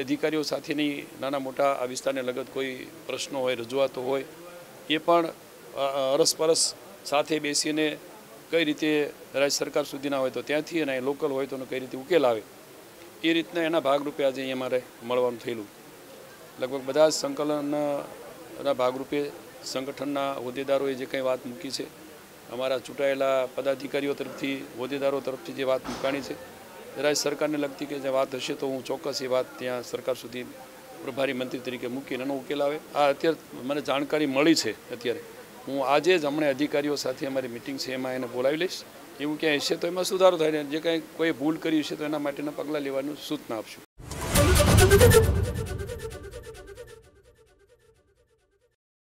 અધિકારીઓ સાથેની નાના મોટા આ વિસ્તારને લગત કોઈ પ્રશ્નો હોય, રજૂઆતો હોય, એ પણ અરસપરસ સાથે બેસીને કઈ રીતે રાજ્ય સરકાર સુધીના હોય તો ત્યાંથી અને લોકલ હોય તો કઈ રીતે ઉકેલ આવે એ રીતના એના ભાગરૂપે આજે અહીંયા મારે મળવાનું થયેલું. લગભગ બધા જ સંકલનના ભાગરૂપે સંગઠનના હોદ્દેદારોએ જે કંઈ વાત મૂકી છે, અમારા ચૂંટાયેલા પદાધિકારીઓ તરફથી, હોદ્દેદારો તરફથી જે વાત મૂકાણી છે, રાજ્ય સરકારને લગતી કે જે વાત હશે તો હું ચોક્કસ એ વાત ત્યાં સરકાર સુધી પ્રભારી મંત્રી તરીકે મૂકીને એનો ઉકેલ આવે. આ અત્યારે મને જાણકારી મળી છે. અત્યારે હું આજે જ હમણાં અધિકારીઓ સાથે અમારી મિટિંગ છે એમાં એને બોલાવી લઈશ. એવું ક્યાંય હશે તો એમાં સુધારો થાય, જે કાંઈ કોઈ ભૂલ કરી હશે તો એના માટેના પગલાં લેવાનું સૂચના આપશું.